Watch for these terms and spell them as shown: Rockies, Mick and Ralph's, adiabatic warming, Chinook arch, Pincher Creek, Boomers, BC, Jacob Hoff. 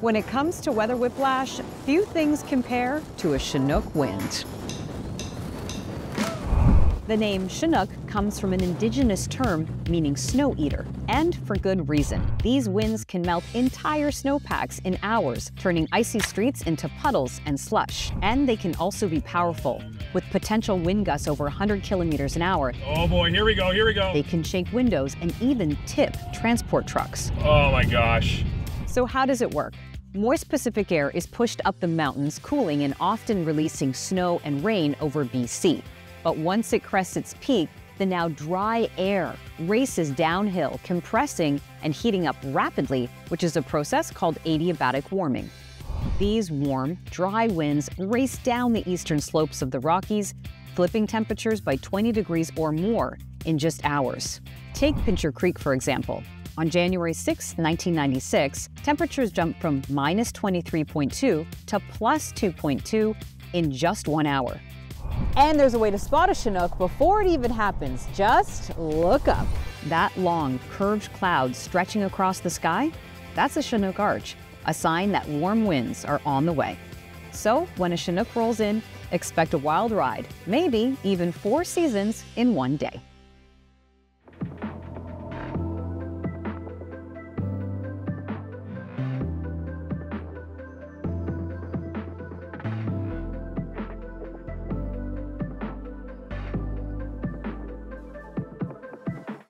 When it comes to weather whiplash, few things compare to a Chinook wind. The name Chinook comes from an indigenous term meaning snow eater, and for good reason. These winds can melt entire snowpacks in hours, turning icy streets into puddles and slush. And they can also be powerful, with potential wind gusts over 100 kilometers an hour. Oh boy, here we go, here we go. They can shake windows and even tip transport trucks. Oh my gosh. So how does it work? Moist Pacific air is pushed up the mountains, cooling and often releasing snow and rain over BC. But once it crests its peak, the now dry air races downhill, compressing and heating up rapidly, which is a process called adiabatic warming. These warm, dry winds race down the eastern slopes of the Rockies, flipping temperatures by 20 degrees or more in just hours. Take Pincher Creek, for example. On January 6, 1996, temperatures jumped from -23.2 to +2.2 in just 1 hour. And there's a way to spot a Chinook before it even happens. Just look up. That long, curved cloud stretching across the sky? That's a Chinook arch, a sign that warm winds are on the way. So when a Chinook rolls in, expect a wild ride, maybe even 4 seasons in one day.